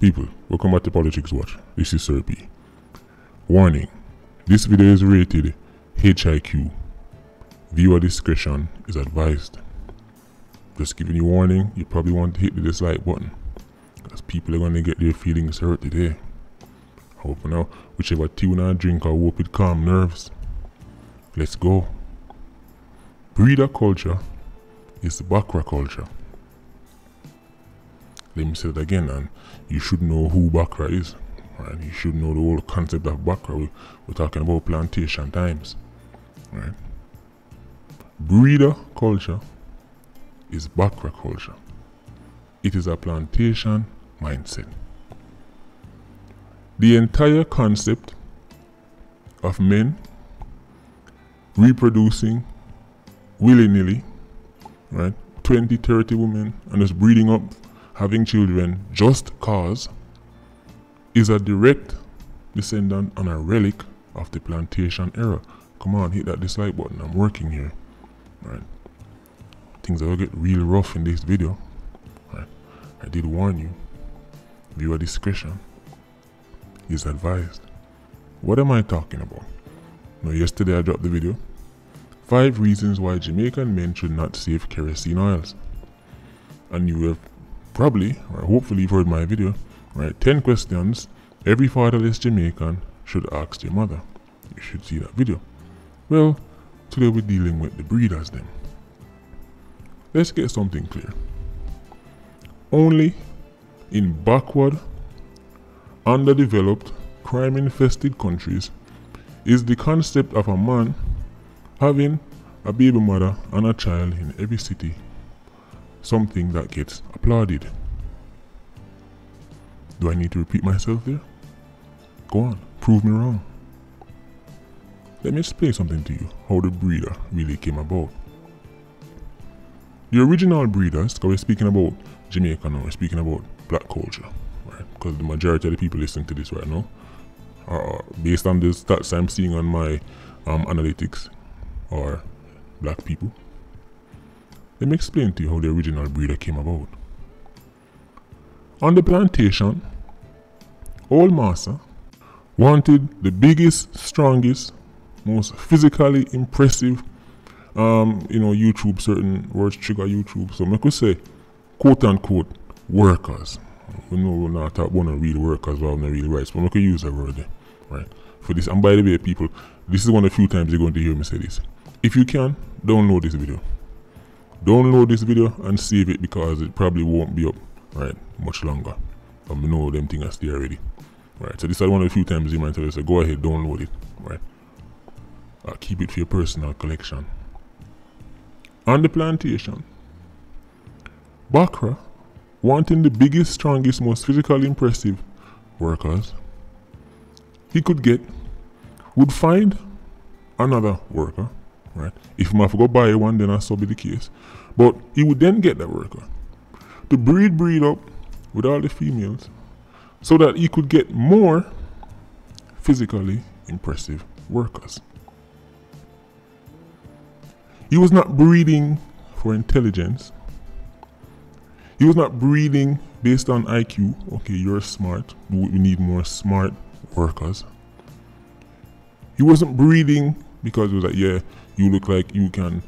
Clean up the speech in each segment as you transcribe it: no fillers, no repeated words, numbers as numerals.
People, welcome back to Politricks Watch. This is Sir P. Warning, this video is rated HIQ. Viewer discretion is advised. Just giving you warning, you probably want to hit the dislike button because people are going to get their feelings hurt today. Hope now, whichever tune or drink or whoop it calm nerves. Let's go. Breeder culture is Bakra culture. Let me say it again, and you should know who Bakra is, right? You should know the whole concept of Bakra. We're talking about plantation times, right? Breeder culture is Bakra culture. It is a plantation mindset. The entire concept of men reproducing willy-nilly, right? 20, 30 women and just breeding up, having children just cause, is a direct descendant and a relic of the plantation era. Come on, hit that dislike button, I'm working here, right? Things are gonna get real rough in this video, right? I did warn you, viewer discretion is advised. What am I talking about? Now, yesterday I dropped the video, 5 reasons why Jamaican men should not save kerosene oils, and you have probably, or hopefully you've heard my video, right? 10 questions every fatherless Jamaican should ask their mother. You should see that video. Well, today we're dealing with the breeders then. Let's get something clear. Only in backward, underdeveloped, crime-infested countries is the concept of a man having a baby mother and a child in every city something that gets applauded. Do I need to repeat myself there? Go on, prove me wrong. Let me explain something to you, how the breeder really came about. The original breeders, because we're speaking about Jamaica now, we're speaking about black culture, right? Because the majority of the people listening to this right now, based on the stats I'm seeing on my analytics, are black people. Let me explain to you how the original breeder came about. On the plantation, old Massa wanted the biggest, strongest, most physically impressive, you know, YouTube, certain words trigger YouTube, so I could say, quote unquote, workers. We know we're not talking about real workers, well, not real rights, but I could use that word there, right? For this, and by the way, people, this is one of the few times you're going to hear me say this. If you can, download this video. Download this video and save it because it probably won't be up, right, much longer. I know them things are still already, right? So this is one of the few times you might tell us, so go ahead, download it, right? Keep it for your personal collection. On the plantation, Bakra, wanting the biggest, strongest, most physically impressive workers he could get, would find another worker. Right. If I go buy one, then I'll so be the case. But he would then get that worker to breed up with all the females so that he could get more physically impressive workers. He was not breeding for intelligence. He was not breeding based on IQ. Okay, you're smart. We need more smart workers. He wasn't breeding because it was like, yeah, you look like you can,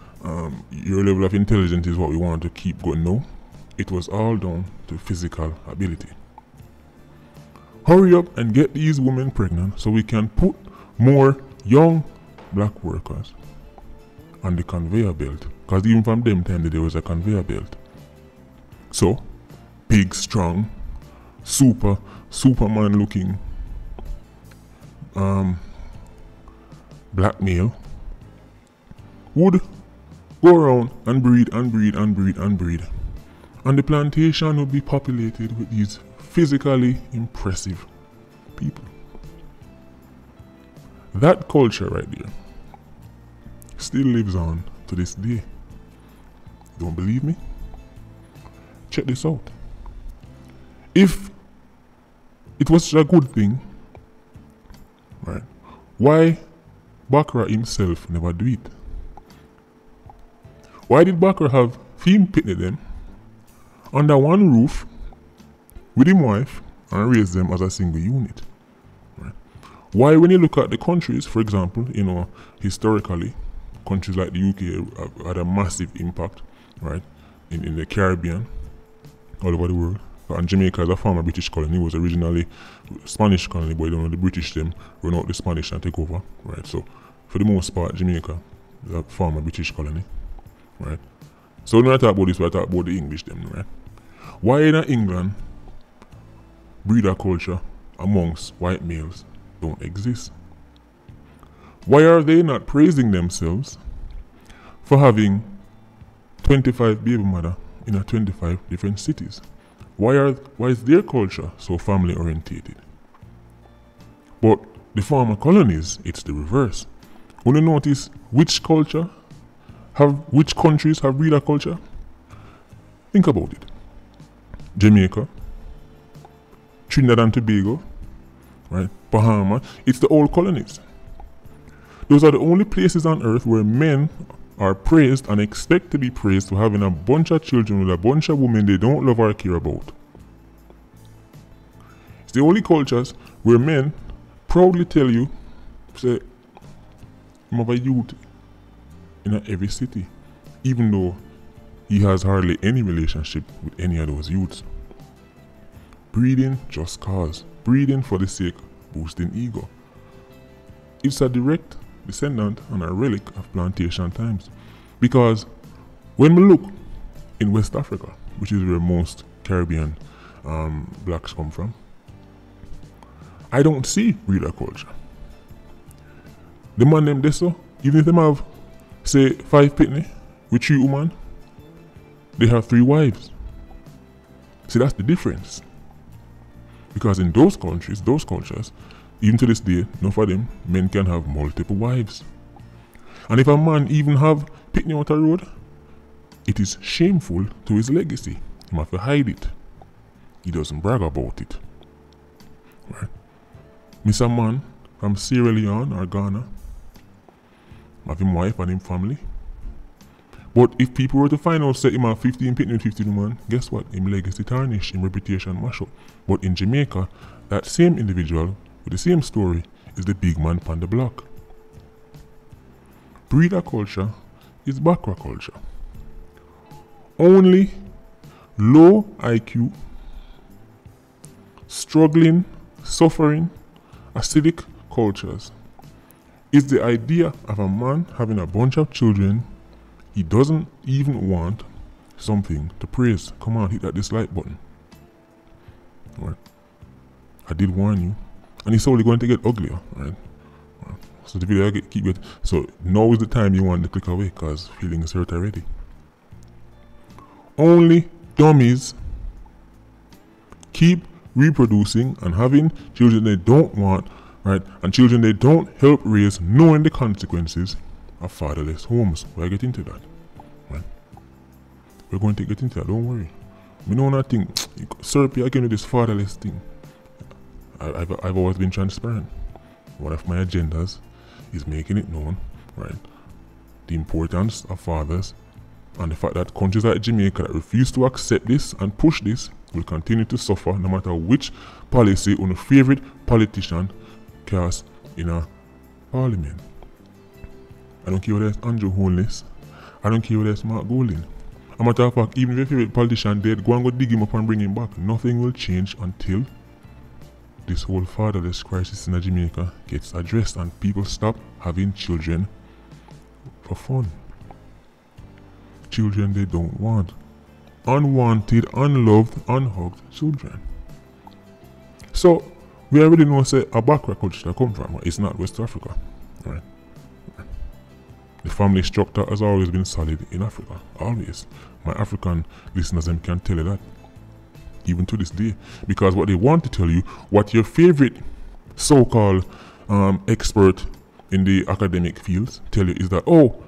your level of intelligence is what we want to keep going. No, it was all down to physical ability. Hurry up and get these women pregnant so we can put more young black workers on the conveyor belt. Because even from them time there was a conveyor belt. So, big, strong, superman looking black male would go around and breed. And the plantation would be populated with these physically impressive people. That culture right there still lives on to this day. Don't believe me? Check this out. If it was such a good thing, right, why Bakra himself never do it? Why did Bakra have him picnic them under one roof with his wife and raise them as a single unit. Right? Why, when you look at the countries, for example, you know, historically, countries like the UK have had a massive impact, right, in the Caribbean, all over the world. And Jamaica, as a former British colony, was originally a Spanish colony, but you know, the British then run out the Spanish and take over, right? So, for the most part, Jamaica is a former British colony, right? So, when I talk about this, we talk about the English then, right? Why in England, breeder culture amongst white males don't exist? Why are they not praising themselves for having 25 baby mother in a 25 different cities? Why is their culture so family orientated? But the former colonies, it's the reverse. When you notice which countries have breeder culture, think about it. Jamaica, Trinidad and Tobago, right? Bahamas, it's the old colonies. Those are the only places on earth where men are praised and expect to be praised for having a bunch of children with a bunch of women they don't love or care about. It's the only cultures where men proudly tell you, say, I'm of a youth in every city, even though he has hardly any relationship with any of those youths. Breeding just cause. Breeding for the sake of boosting ego. It's a direct descendant and a relic of plantation times. Because when we look in West Africa, which is where most Caribbean blacks come from, I don't see breeder culture. The man named Deso, even if they have, say, 5 pitney with 3 women, they have 3 wives. See, that's the difference. Because in those countries, those cultures, even to this day, enough of them, men can have multiple wives. And if a man even have pitney out the road, it is shameful to his legacy. He must hide it. He doesn't brag about it. Right? Miss a man from Sierra Leone or Ghana, have him wife and him family. But if people were to find out, say, him have 15 pitney and 15 women, guess what? Him legacy tarnished, him reputation mash up. But in Jamaica, that same individual with the same story is the big man on the block. Breeder culture is Bakra culture. Only low IQ, struggling, suffering, ascetic cultures is the idea of a man having a bunch of children he doesn't even want something to praise. Come on, hit that dislike button. Right. I did warn you. And it's only going to get uglier, right? So the video keep it. So now is the time you want to click away because feelings hurt already. Only dummies keep reproducing and having children they don't want, right? And children they don't help raise, knowing the consequences of fatherless homes. We'll get into that, right? We're going to get into that. Don't worry. We know nothing. Sir P, I came to this fatherless thing. I've always been transparent. One of my agendas is making it known, right, the importance of fathers and the fact that countries like Jamaica that refuse to accept this and push this will continue to suffer no matter which policy or favorite politician casts in a parliament. I don't care whether it's Andrew Holness, I don't care whether it's Mark Golding. As a matter of fact, even if your favorite politician dead, go and go dig him up and bring him back. Nothing will change until this whole fatherless crisis in Jamaica gets addressed and people stop having children for fun. Children they don't want. Unwanted, unloved, unhugged children. So, we already know, say, a Bakra culture that comes from, it's not West Africa. Right? The family structure has always been solid in Africa. Always. My African listeners them can tell you that. Even to this day, because what they want to tell you, what your favorite so-called expert in the academic fields tell you is that, oh,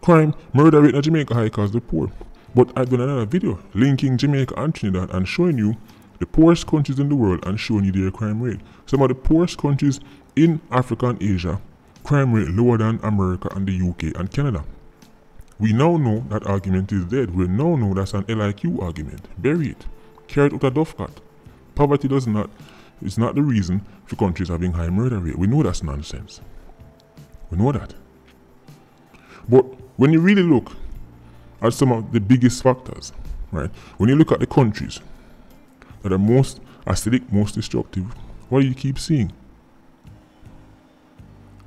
crime, murder rate in Jamaica high because they're poor. But I've done another video linking Jamaica and Trinidad and showing you the poorest countries in the world and showing you their crime rate. Some of the poorest countries in Africa and Asia, crime rate lower than America and the UK and Canada. We now know that argument is dead. We now know that's an LIQ argument. Bury it. Carried out a dove cut. Poverty does not, it's not the reason for countries having high murder rate. We know that's nonsense. We know that. But when you really look at some of the biggest factors, right? When you look at the countries that are most acidic, most destructive, what do you keep seeing?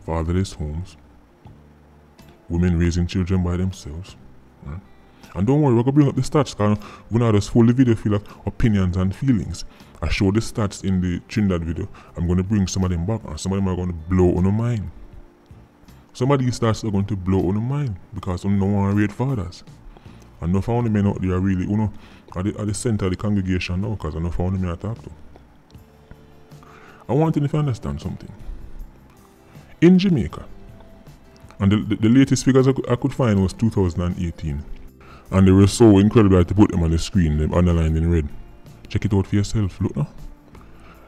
Fatherless homes, women raising children by themselves, right? And don't worry, we're gonna bring up the stats, because we're not just full the video feel like opinions and feelings. I showed the stats in the Trinidad video. I'm gonna bring some of them back, and some of them are gonna blow on the mind. Some of these stats are going to blow on the mind because no one rate fathers. And no found men out there are really, you know, at the center of the congregation now, because I no found men I talk to. I want you to understand something. In Jamaica, and the latest figures I could find was 2018. And they were so incredible I had to put them on the screen, them underlined in red. Check it out for yourself, look now.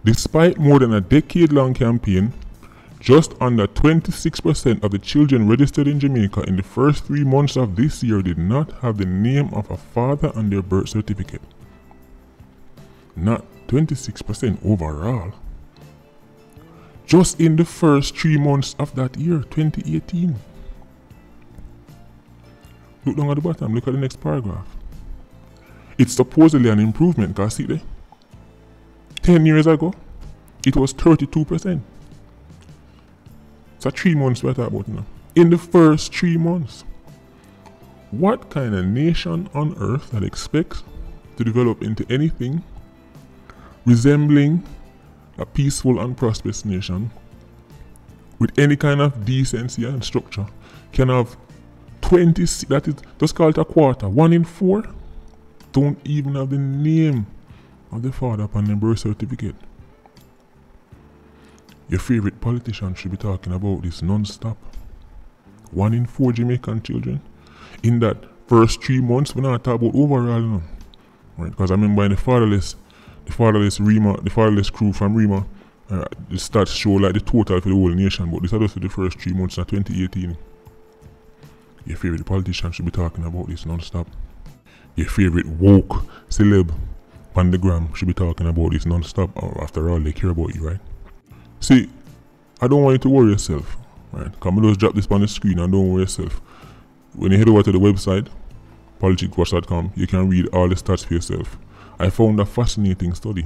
Despite more than a decade-long campaign, just under 26% of the children registered in Jamaica in the first 3 months of this year did not have the name of a father on their birth certificate. Not 26% overall. Just in the first 3 months of that year, 2018. Look down at the bottom, look at the next paragraph. It's supposedly an improvement, because see there, 10 years ago, it was 32%. So 3 months we're talking about now. In the first 3 months. What kind of nation on earth that expects to develop into anything resembling a peaceful and prosperous nation with any kind of decency and structure can have 20, that is, just call it a quarter, 1 in 4, don't even have the name of the father upon their birth certificate. Your favorite politician should be talking about this non-stop. 1 in 4 Jamaican children in that first 3 months. We're not talking about overall, you know, right? Because I remember in the fatherless crew from Rima, the stats show like the total for the whole nation, but this is just for the first 3 months of 2018. Your favorite politician should be talking about this non-stop. Your favorite woke celeb pandagram should be talking about this non-stop. After all, they care about you, right? See, I don't want you to worry yourself, right? Come just drop this on the screen and don't worry yourself. When you head over to the website, politrickwatch.com, you can read all the stats for yourself. I found a fascinating study.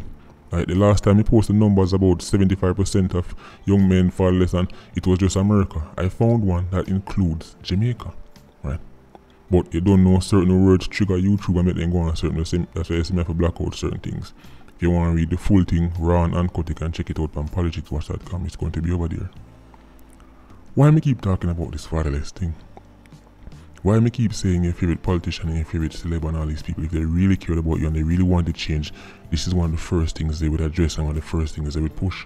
Like the last time we posted numbers about 75% of young men fatherless, and it was just America. I found one that includes Jamaica, right? But you don't know, certain words trigger YouTube and make them go on certain, that's why you have to block out certain things. If you want to read the full thing, raw and uncut, you can check it out on politicswatch.com. It's going to be over there. Why me keep talking about this fatherless thing? Why me keep saying your favorite politician and your favorite celeb and all these people, if they really cared about you and they really want to change, this is one of the first things they would address and one of the first things they would push.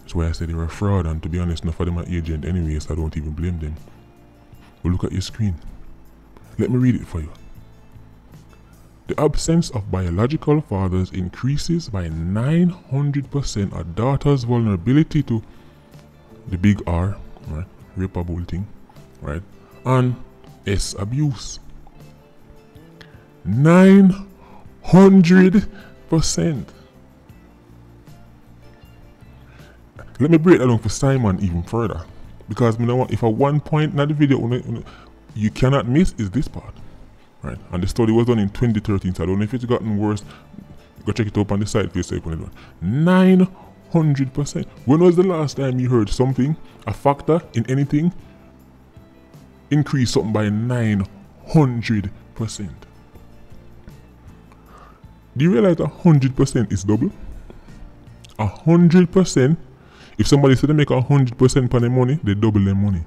That's why I say they're a fraud, and to be honest, enough of them are agent anyway, so I don't even blame them. But look at your screen. Let me read it for you. The absence of biological fathers increases by 900% a daughter's vulnerability to the big R, right? Rapable thing, right? And S abuse. 900%. Let me break that down for Simon even further, because you know what, if at one point in the video you cannot miss is this part. Right, and the study was done in 2013, so I don't know if it's gotten worse. Go check it up on the site for yourself. 900%. When was the last time you heard something, a factor in anything, increase something by 900%? Do you realize 100% is double? 100%. If somebody said they make 100% on their money, they double their money.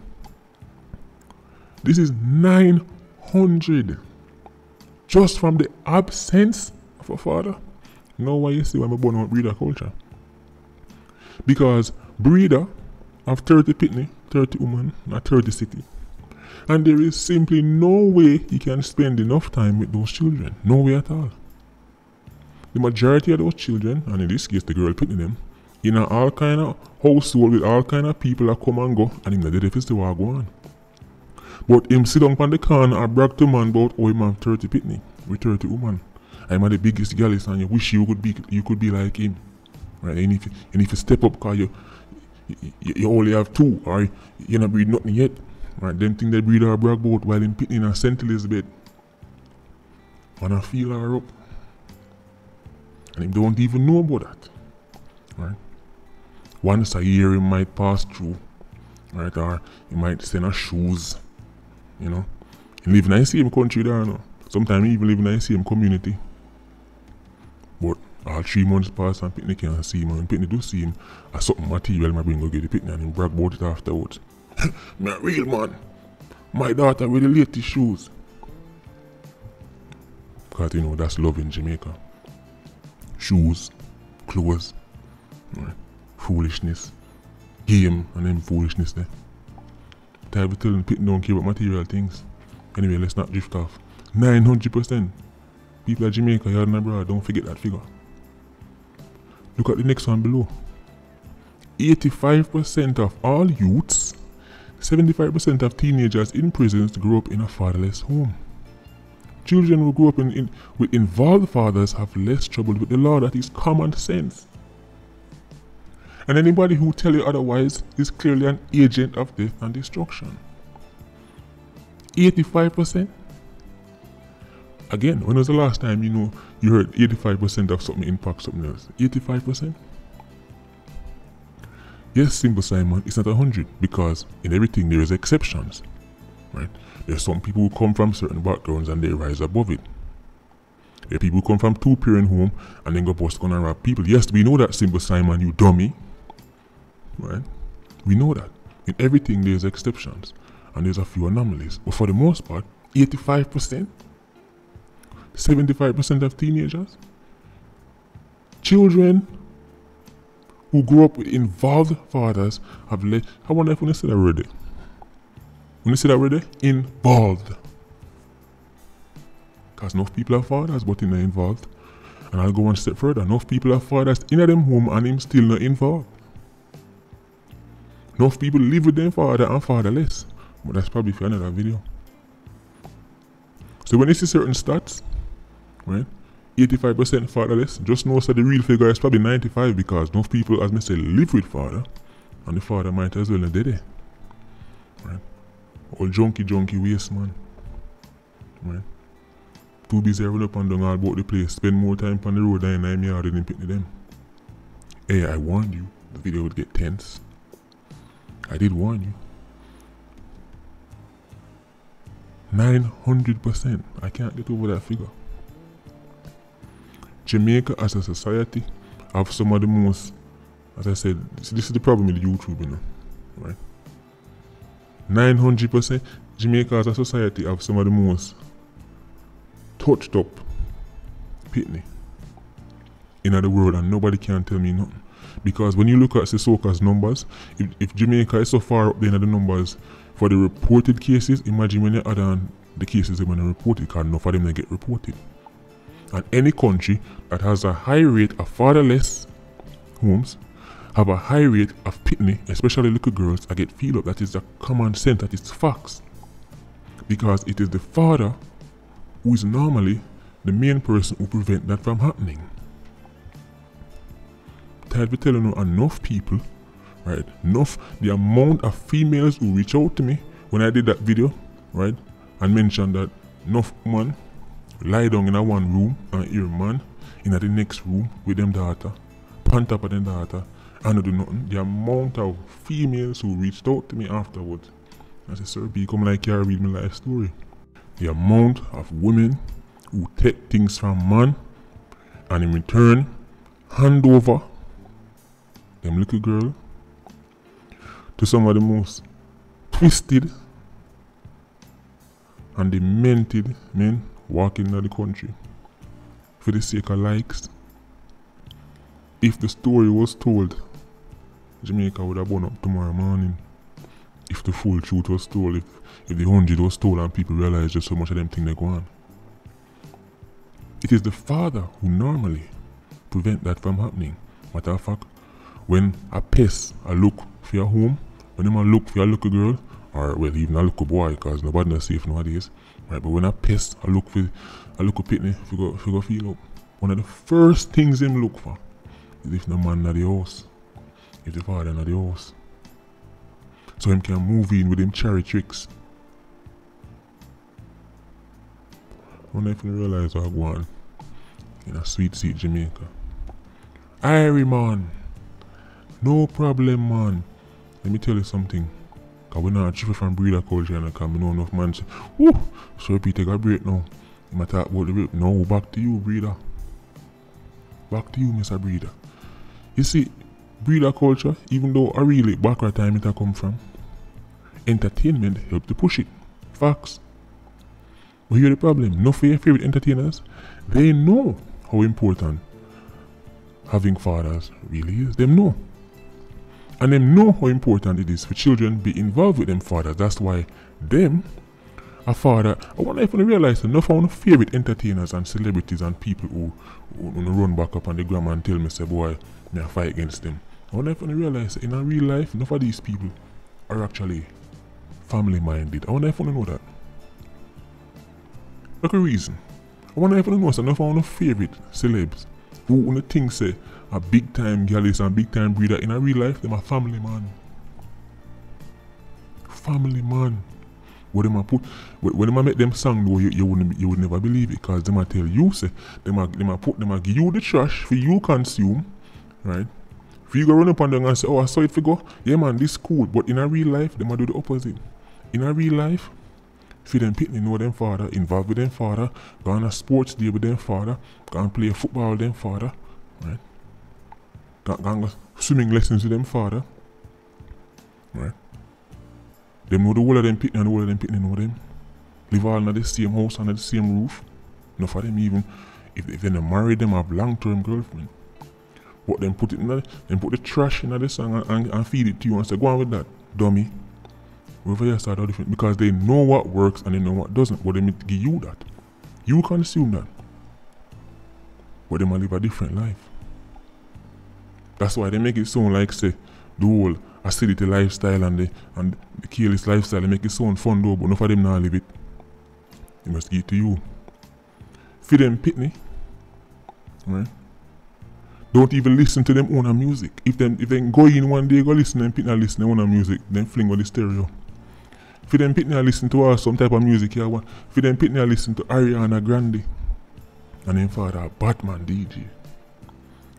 This is 900%. Just from the absence of a father. You know why you see why I'm born on breeder culture? Because breeder have 30 pitney, 30 women, not 30 city. And there is simply no way you can spend enough time with those children. No way at all. The majority of those children, and in this case the girl pitney them, in all kind of household with all kind of people that come and go, and in the deficit they will go on. But him sit down on the corner and brag to man about how him have 30 pitney with 30 women. I'm the biggest gallus and you wish you could be like him. Right? And if you step up because you only have two, or you not breed nothing yet. Right? Them thing they breed or brag about while in pitting in a St. Elizabeth. And I feel her up. And they don't even know about that. Right? Once a year it might pass through. Right? Or it might send her shoes. You know? You live in the same country there, you know. Sometimes you even live in the same community. But all 3 months pass and Pitney can't see him, and Pitney do see him. Or something material might bring go get the Pitney and him brag about it afterwards. Me a real man. My daughter with the latest shoes. Because you know that's love in Jamaica. Shoes, clothes, right? Foolishness, game and them foolishness there. Type of telling Pitney don't care about material things. Anyway, let's not drift off. 900% people at Jamaica, yard and abroad, don't forget that figure. Look at the next one below. 85% of all youths, 75% of teenagers in prisons grow up in a fatherless home. Children who grow up with involved fathers have less trouble with the law. That is common sense. And anybody who tells you otherwise is clearly an agent of death and destruction. 85%? Again, when was the last time you know you heard 85% of something impact something else? 85%? Yes, Simple Simon, it's not 100 because in everything there is exceptions, right? There's some people who come from certain backgrounds and they rise above it. There are people who come from two-parent home and then go bust gun and rob people. Yes, we know that, Simple Simon, you dummy, right? We know that. In everything there is exceptions and there's a few anomalies, but for the most part, 85%? 75% of teenagers? Children who grow up with involved fathers have less. I wonder if when they say that already. When they say that already, involved. Because enough people are fathers, but they're not involved. And I'll go one step further. Enough people are fathers in them home and him still not involved. Enough people live with their father and fatherless. But that's probably for another video. So when you see certain stats, right, 85% fatherless, just know that the real figure is probably 95 because enough people, as I say, live with father, and the father might as well not dead there, right? All junky waste man, right? Too busy running up and down all about the place, spend more time on the road than in 9 yards than picking them. Hey, I warned you, the video would get tense. I did warn you. 900%. I can't get over that figure. Jamaica as a society have some of the most, as I said, this is the problem with YouTube, you know, right? 900%. Jamaica as a society have some of the most touched up Pitney in the world, and nobody can tell me nothing. Because when you look at Sissoka's numbers, if Jamaica is so far up there in the numbers for the reported cases, imagine when they add on the cases they want to report it, because enough of them they get reported. And any country that has a high rate of fatherless homes have a high rate of Pitney, especially little girls, that get feel up. That is the common sense, that is facts. Because it is the father who is normally the main person who prevent that from happening. I'd be telling you enough people, right? Enough, the amount of females who reach out to me when I did that video, right? And mentioned that enough woman lie down in a one room and hear man in the next room with them daughter, pant up at them daughter, and do nothing. The amount of females who reached out to me afterwards, I said, Sir P, come like you read my life story. The amount of women who take things from man and in return hand over them little girl to some of the most twisted and demented men walking in the country for the sake of likes. If the story was told, Jamaica would have blown up tomorrow morning. If the full truth was told, if the 100 was told and people realized just how much of them thing they go on. It is the father who normally prevent that from happening. Matter of fact, when a pest a look for your home, when them a look for your little girl, or well even a little boy, because nobody is safe nowadays, right? But we're not pissed. I look for Pitney if you go feel up. One of the first things him look for is if the man at the house, if the father at the house. So him can move in with them cherry tricks. I wonder if you realize what I go on in a sweet seat Jamaica. Irie man, no problem man. Let me tell you something. Cause we're not a from breeder culture and I can't know enough man say, woo, Sir P take a break now. You might talk about the break. No, back to you breeder. Back to you Mr. Breeder. You see, breeder culture, even though I really back right time it I come from, entertainment helped to push it. Facts. But here's the problem, no for your favorite entertainers, they know how important having fathers really is. They know. And they know how important it is for children to be involved with them fathers. That's why them, a father, I wonder if you realize enough of our favorite entertainers and celebrities and people who run back up on the gram and tell me, say, boy, I fight against them. I wonder if you realize in our real life, enough of these people are actually family minded. I wonder if you know that. Like a reason. I wonder if you know enough of our favorite celebs who the thing say a big time gallus and big time breeder in a real life them a family man. Family man. What them a put when them a make them song though you would never believe it because them a tell you say them a give you the trash for you consume, right? For you go run up and down and say, oh I saw it for go, yeah man this cool, but in a real life them a do the opposite. In a real life for them people know them father, involved with them father, go on a sports day with them father, go and play football with them father, right? Go on swimming lessons with them father, right? They know the whole of them people and the whole of them people know them. Live all in the same house, under the same roof. Enough of them even, if they marry them, have long-term girlfriend. But them put it in the, them put the trash in the song and feed it to you and say, go on with that, dummy. Wherever you start out different because they know what works and they know what doesn't. But they may give you that. You consume that. But they might live a different life. That's why they make it sound like say the whole acidity lifestyle and the careless lifestyle, they make it sound fun though, but none of them now live it. They must give it to you. Feed them pitney. Right? Don't even listen to them own music. If they go in one day, go listen to them pitney and listen to their own music, then fling on the stereo. For them pitney and listen to some type of music here. For them pitney and listen to Ariana Grande. And then father Batman DJ.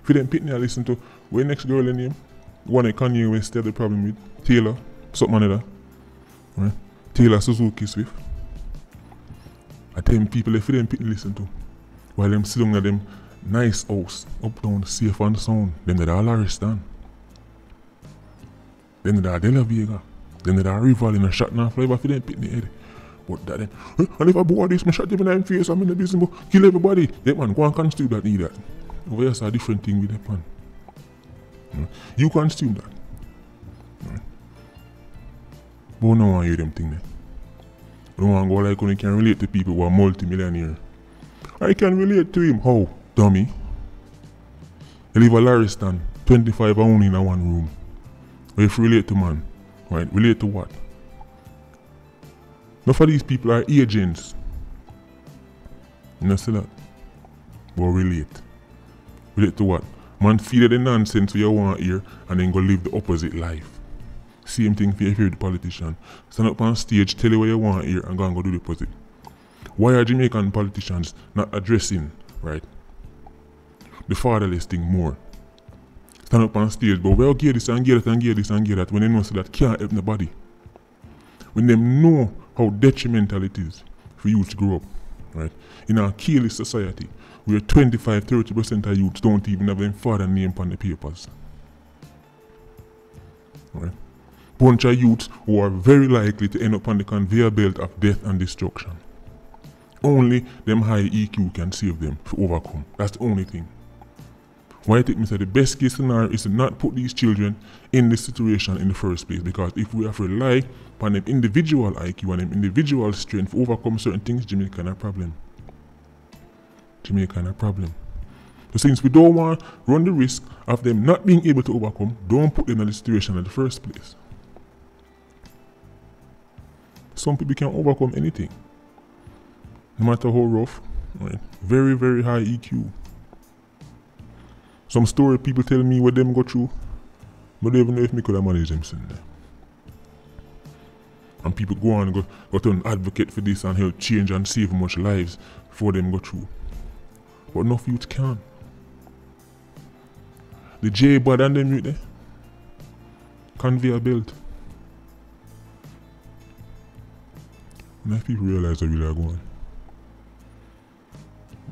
For them pitney and listen to where next girl in him? One that Kanye West had the problem with. Taylor, something like that. Right? Taylor Suzuki Swift. I tell them people for them pitney listen to. While them sit down at them nice house, up down, safe and sound. Them that are Laristan. Them that are De La Vega. Them that are rival in a shot and fly for them pitney head. But that then, and if I bought this, I shot them in the face, I'm in the business, but kill everybody. Yeah man, go and consume that, need that. Over here's a different thing with that man. Yeah. You consume that. Yeah. But no one hear them thing there. No one go like when you can relate to people who are multi-millionaire. I can relate to him, how? Dummy. They live a Laristan, 25 only in a one room. But if you relate to man, right? Relate to what? None of these people are agents. You know, see that? But relate. Relate to what? Man feed the nonsense you want to hear and then go live the opposite life. Same thing for your favorite politician. Stand up on stage, tell you what you want to hear and go do the opposite. Why are Jamaican politicians not addressing, right? The fatherless thing more. Stand up on stage, but we'll get this and get that and get this and get that when they know so that can't help nobody. When they know how detrimental it is for youth to grow up, right? In our careless society, where 25–30% of youths don't even have their father name on the papers. Right? Bunch of youths who are very likely to end up on the conveyor belt of death and destruction. Only them high EQ can save them to overcome. That's the only thing. Why I think Mr. the best case scenario is to not put these children in this situation in the first place, because if we have to rely on an individual IQ and an individual strength to overcome certain things, Jamaica can have a problem. Jamaica can have a problem. So since we don't want to run the risk of them not being able to overcome, don't put them in the situation in the first place. Some people can overcome anything. no matter how rough, right? Very, very high EQ. Some story people tell me what them go through, but I don't even know if me could have managed them sitting there. And people go on and go to an advocate for this and help change and save much lives before them go through. But enough youth can. The J bad and them youth there, conveyor belt. Enough people realize that we are going.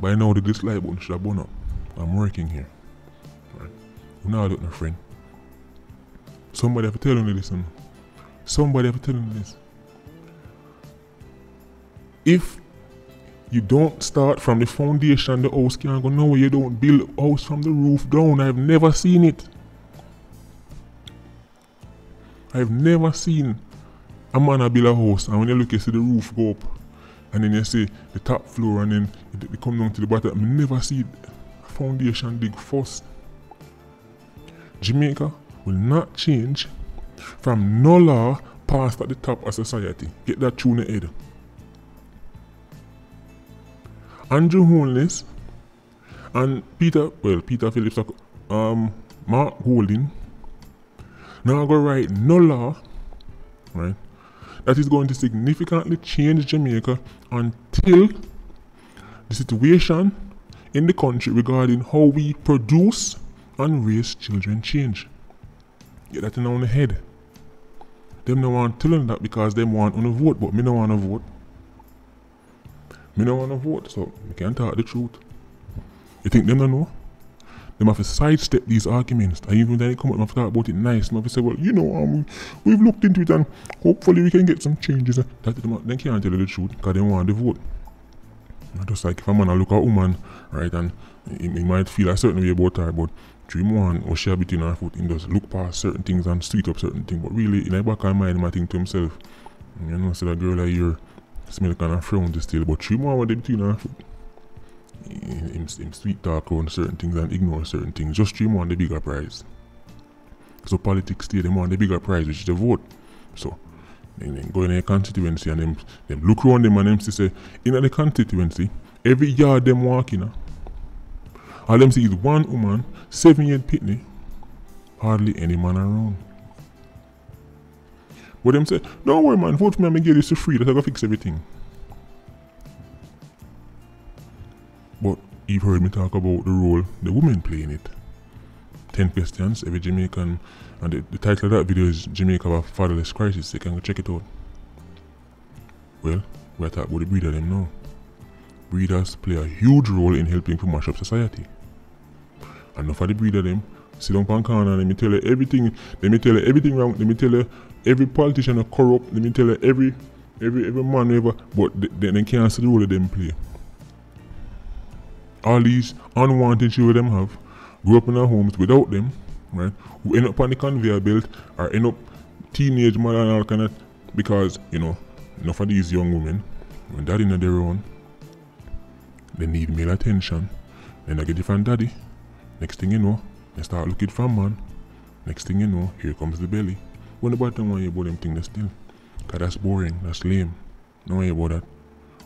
By now the dislike button should have gone up. I'm working here. Right. We're not out no friend. Somebody have to tell me this. Somebody have to tell me this. If you don't start from the foundation, the house can't go nowhere. You don't build a house from the roof down. I've never seen it. I've never seen a man build a house and when you look, you see the roof go up. And then you see the top floor and then they come down to the bottom. I never see a foundation dig first. Jamaica will not change from no law passed at the top of society. Get that through the head. Andrew Holness and Peter Phillips, Mark Golding, now go write no law, right? That is going to significantly change Jamaica until the situation in the country regarding how we produce and raise children change. Get that in on the head. Them no want to learn that because them want on a vote, but me no want to vote. Me no want to vote, so we can't talk the truth. You think them no know? They have to sidestep these arguments. And even when they come up, they have to talk about it nice. They have to say, well, you know, we've looked into it and hopefully we can get some changes. They can't tell you the truth because they want the vote. Just like if a man look at a woman, right, and he might feel a certain way about her, but she want or share between her foot and just look past certain things and sweet up certain things. But really, in the back of my mind, he might think to himself, you know, so that girl here smell kind of frowned still, but she want what between her foot. Him sweet talk on certain things and ignore certain things. Just stream on the bigger prize. So politics stay them on the bigger prize, which is the vote. So then go in a constituency and them look around them and them say, in the constituency, every yard them walking, all them see is one woman, 7 years pitney, hardly any man around. But them say, don't worry man, vote for me and me get this for free, that I go fix everything. But you've heard me talk about the role the women play in it. 10 questions, every Jamaican, and the title of that video is Jamaica a Fatherless Crisis, you can check it out. Well, we're talking about the breeder them now. Breeders play a huge role in helping to mash up society. And enough of the breeder them, sit down on the corner and they may tell you everything wrong, they may tell you every politician is corrupt, they may tell you every man whatever, but they can't see the role of them play. All these unwanted children them have grew up in their homes without them, right? Who end up on the conveyor belt or end up teenage mother and all kind of, because you know, enough of these young women, when daddy not their own, they need male attention. Then they get it from daddy. Next thing you know, they start looking for a man. Next thing you know, here comes the belly. When the bottom one you about them thing they still. Cause that's boring, that's lame. No way about that.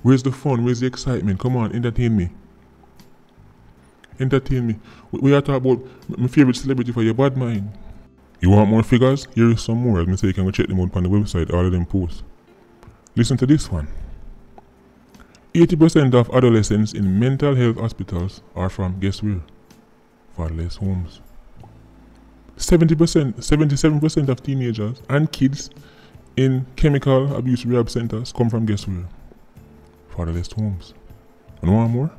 Where's the fun? Where's the excitement? Come on, entertain me. Entertain me. We are talking about my favorite celebrity for your bad mind. You want more figures? Here is some more. As I say, you can go check them out on the website, all of them posts. Listen to this one. 80% of adolescents in mental health hospitals are from, guess where? Fatherless homes. 77% of teenagers and kids in chemical abuse rehab centers come from, guess where? Fatherless homes. And one more?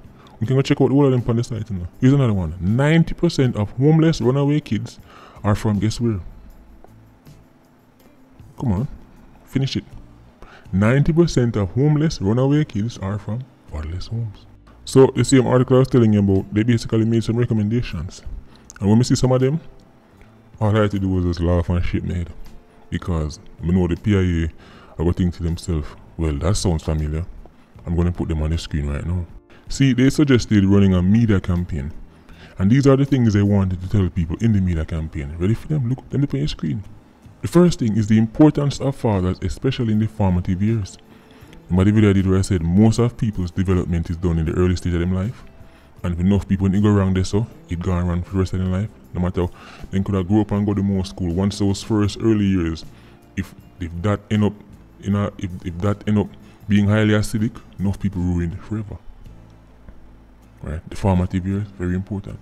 You can go check out all of them on the site now. Here's another one. 90% of homeless runaway kids are from, guess where? Come on, finish it. 90% of homeless runaway kids are from fatherless homes. So the same article I was telling you about, they basically made some recommendations. And when we see some of them, all I had to do was just laugh and shit made. Because I know the PIA are going to think to themselves, well, that sounds familiar. I'm going to put them on the screen right now. See, they suggested running a media campaign. And these are the things they wanted to tell people in the media campaign. Ready for them? Look at them up on your screen. The first thing is the importance of fathers, especially in the formative years. But the video I did where I said most of people's development is done in the early stage of their life. And if enough people when it go wrong there so, it gone wrong for the rest of their life. No matter how, then could I grow up and go to more school. Once those first early years, if that end up, you know, if that end up being highly acidic, enough people ruined it forever. Right? The formative years, very important.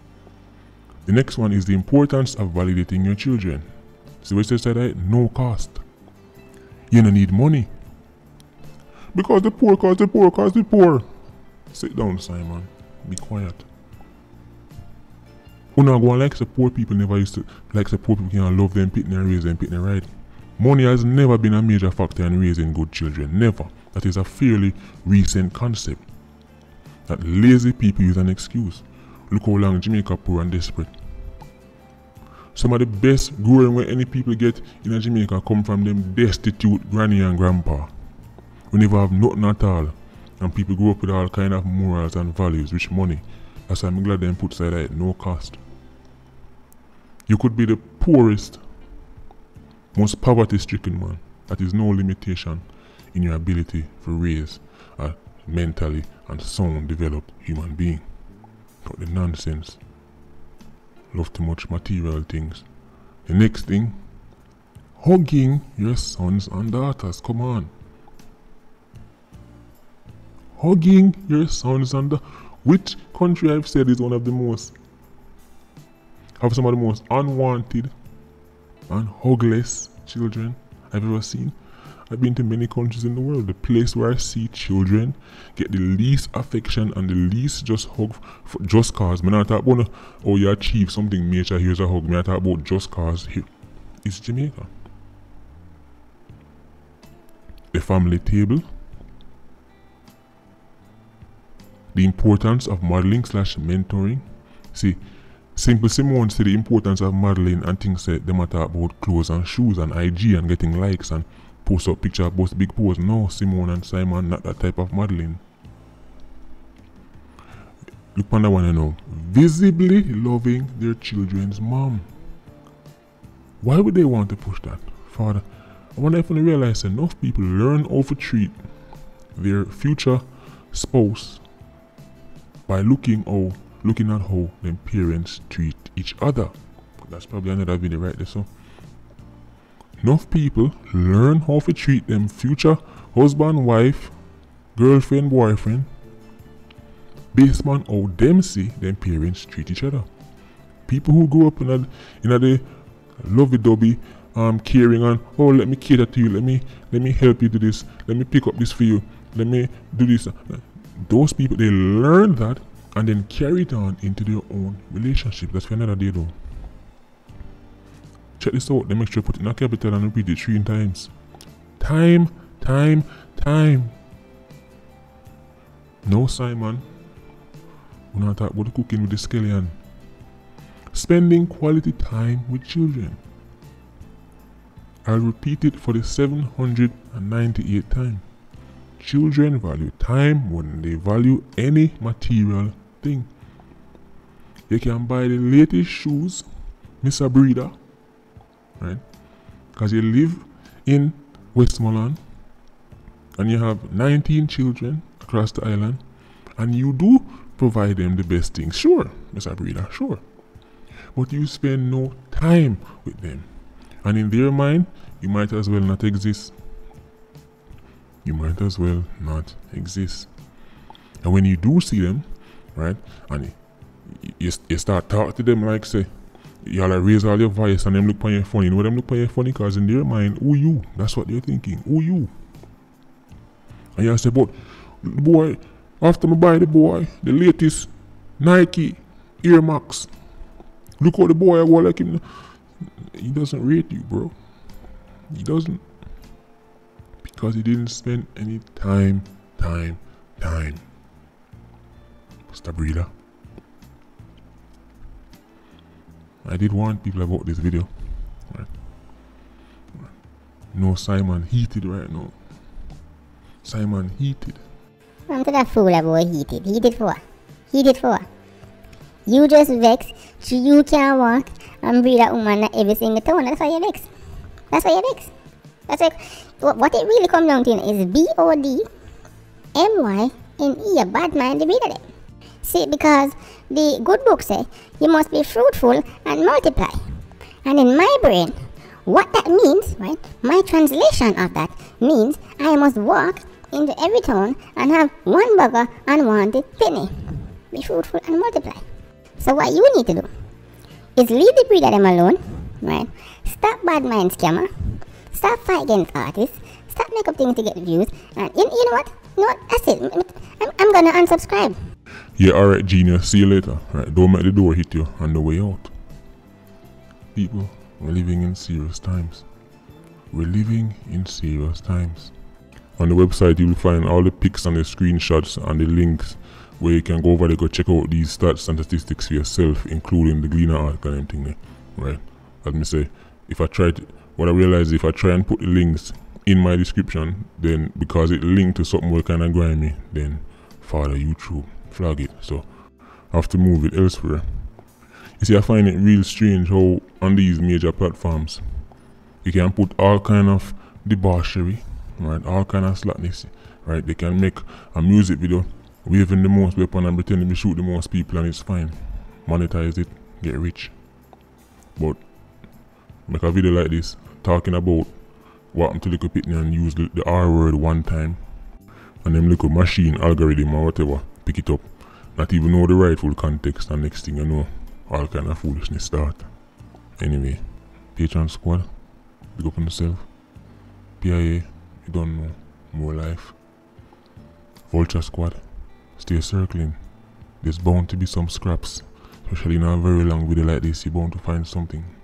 The next one is the importance of validating your children. So it says that at no cost. You don't need money. Because the poor cause the poor cause the poor. Sit down, Simon. Be quiet. We're not going to like support people never used to like support people and love them, pick and raise them, pick and right. Money has never been a major factor in raising good children. Never. That is a fairly recent concept that lazy people use an excuse. Look how long Jamaica poor and desperate. Some of the best growing where any people get in Jamaica come from them destitute granny and grandpa. We never have nothing at all. And people grow up with all kind of morals and values, which money. That's why I'm glad them put aside at no cost. You could be the poorest, most poverty-stricken man. That is no limitation in your ability to raise a mentally and sound developed human being. Got the nonsense. Love too much material things. The next thing, hugging your sons and daughters. Come on. Hugging your sons and daughters. Which country I've said is one of the most, have some of the most unwanted and hugless children I've ever seen. I've been to many countries in the world. The place where I see children get the least affection and the least just hug, for just cause. When I talk about, oh, you achieve something major, here's a hug. When I talk about just cause, here, it's Jamaica. The family table. The importance of modeling / mentoring. See, Simple Simone said the importance of modeling and things that they matter about clothes and shoes and IG and getting likes and post up picture, post big pose. No, Simone and Simon, not that type of modeling. Look on that one, you know. Visibly loving their children's mom. Why would they want to push that? Father, I wonder if I realize enough people learn how to treat their future spouse by looking at how them parents treat each other. That's probably another video right there, so. Enough people learn how to treat them future husband, wife, girlfriend, boyfriend, based on how them see them parents treat each other. People who grow up in a lovey-dovey, caring and, oh, let me cater to you, let me help you do this, let me pick up this for you, let me do this. Those people, they learn that and then carry it on into their own relationship. That's for another day though. Check this out. Then make sure you put it in a capital and repeat it 3 times. Time, time, time. No, Simon. We're not talking about cooking with the skillion. Spending quality time with children. I'll repeat it for the 798th time. Children value time when they value any material thing. They can buy the latest shoes, Mr. Breeder, right? Because you live in Westmoreland and you have 19 children across the island and you do provide them the best things. Sure, Mr. Breeder, sure. But you spend no time with them. And in their mind, you might as well not exist. You might as well not exist. And when you do see them, right, and you start talking to them like, say, y'all like raise all your voice and them look on you funny. You know them look on you funny because in their mind, who you? That's what they're thinking. Who you? And you say, but the boy, after me buy the boy, the latest Nike Air Max. Look how the boy I go like him. He doesn't rate you, bro. He doesn't. Because he didn't spend any time. Mr. Breeder. I did warn people about this video. Right. No, Simon heated right now. Simon heated. Don't that fool that boy heated. Heated for what? Heated for what? You just vex. You can't walk and breed a woman at every single town. That's why you vex. That's why you vex. That's like what it really comes down to is BOD my in ear, but mind immediately. See, because the good book says you must be fruitful and multiply. And in my brain, what that means, right? My translation of that means I must walk into every town and have one burger and one penny. Be fruitful and multiply. So what you need to do is leave the breeder them alone, right? Stop bad mind scammer. Stop fight against artists. Stop make up things to get views. And you know what? No, that's it. I'm gonna unsubscribe. Yeah, alright, genius. See you later. Right, don't make the door hit you on the way out. People, we're living in serious times. We're living in serious times. On the website, you will find all the pics and the screenshots and the links where you can go over there, go check out these stats and statistics for yourself, including the Gleaner article and everything there. Right? Let me say, if I try to, what I realize is if I try and put the links in my description, then because it linked to something more kind of grimy, then Father YouTube flag it. So I have to move it elsewhere. You see, I find it real strange how on these major platforms you can put all kind of debauchery, right, all kind of slackness, right? They can make a music video waving the most weapon and pretending to shoot the most people, and it's fine. Monetize it, get rich. But make a video like this talking about what happened to Little Pitney and use the R word one time, and them little machine algorithm or whatever pick it up, not even know the rightful context, and next thing you know, all kind of foolishness start. Anyway, Patreon squad, big up on yourself. PIA, you don't know, more life. Vulture squad, stay circling. There's bound to be some scraps, especially in a very long video like this. You're bound to find something.